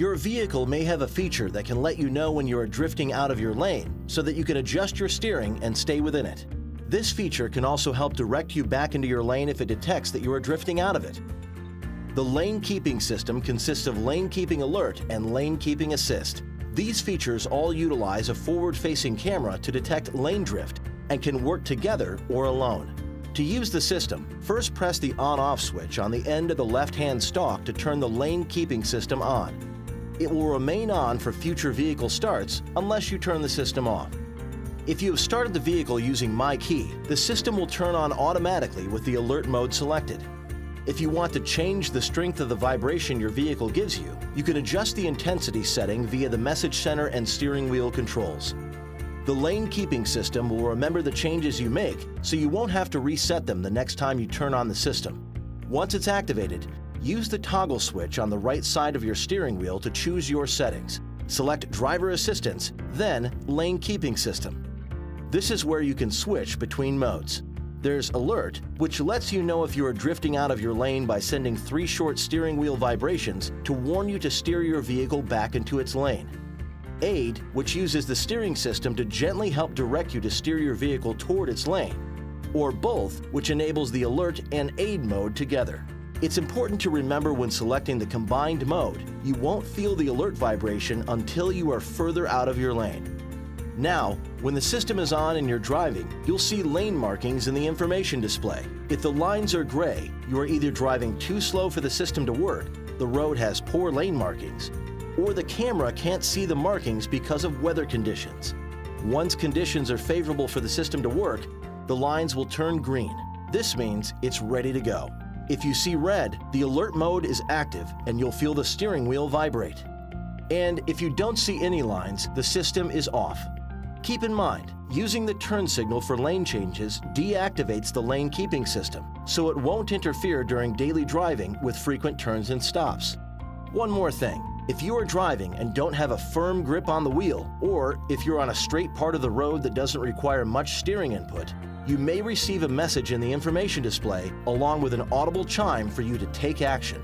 Your vehicle may have a feature that can let you know when you are drifting out of your lane so that you can adjust your steering and stay within it. This feature can also help direct you back into your lane if it detects that you are drifting out of it. The lane-keeping system consists of lane-keeping alert and lane-keeping assist. These features all utilize a forward-facing camera to detect lane drift and can work together or alone. To use the system, first press the on-off switch on the end of the left-hand stalk to turn the lane-keeping system on. It will remain on for future vehicle starts unless you turn the system off. If you have started the vehicle using My Key, the system will turn on automatically with the alert mode selected. If you want to change the strength of the vibration your vehicle gives you, you can adjust the intensity setting via the message center and steering wheel controls. The lane-keeping system will remember the changes you make, so you won't have to reset them the next time you turn on the system. Once it's activated, use the toggle switch on the right side of your steering wheel to choose your settings. Select Driver Assistance, then Lane-Keeping System. This is where you can switch between modes. There's Alert, which lets you know if you are drifting out of your lane by sending 3 short steering wheel vibrations to warn you to steer your vehicle back into its lane. Aid, which uses the steering system to gently help direct you to steer your vehicle toward its lane, or Both, which enables the Alert and Aid mode together. It's important to remember when selecting the combined mode, you won't feel the alert vibration until you are further out of your lane. Now, when the system is on and you're driving, you'll see lane markings in the information display. If the lines are gray, you are either driving too slow for the system to work, the road has poor lane markings, or the camera can't see the markings because of weather conditions. Once conditions are favorable for the system to work, the lines will turn green. This means it's ready to go. If you see red, the alert mode is active and you'll feel the steering wheel vibrate. And if you don't see any lines, the system is off. Keep in mind, using the turn signal for lane changes deactivates the lane-keeping system, so it won't interfere during daily driving with frequent turns and stops. One more thing, if you are driving and don't have a firm grip on the wheel, or if you're on a straight part of the road that doesn't require much steering input, you may receive a message in the information display along with an audible chime for you to take action.